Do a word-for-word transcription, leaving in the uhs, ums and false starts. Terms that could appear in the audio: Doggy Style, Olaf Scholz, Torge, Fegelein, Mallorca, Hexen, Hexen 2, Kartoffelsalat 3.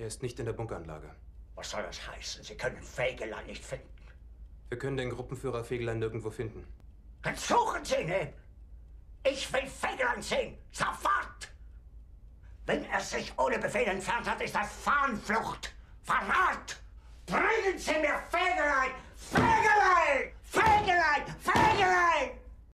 Er ist nicht in der Bunkeranlage. Was soll das heißen? Sie können Fegelein nicht finden. Wir können den Gruppenführer Fegelein nirgendwo finden. Dann suchen Sie ihn eben. Ich will Fegelein sehen. Sofort! Wenn er sich ohne Befehl entfernt hat, ist das Fahnenflucht. Verrat! Bringen Sie mir Fegelein!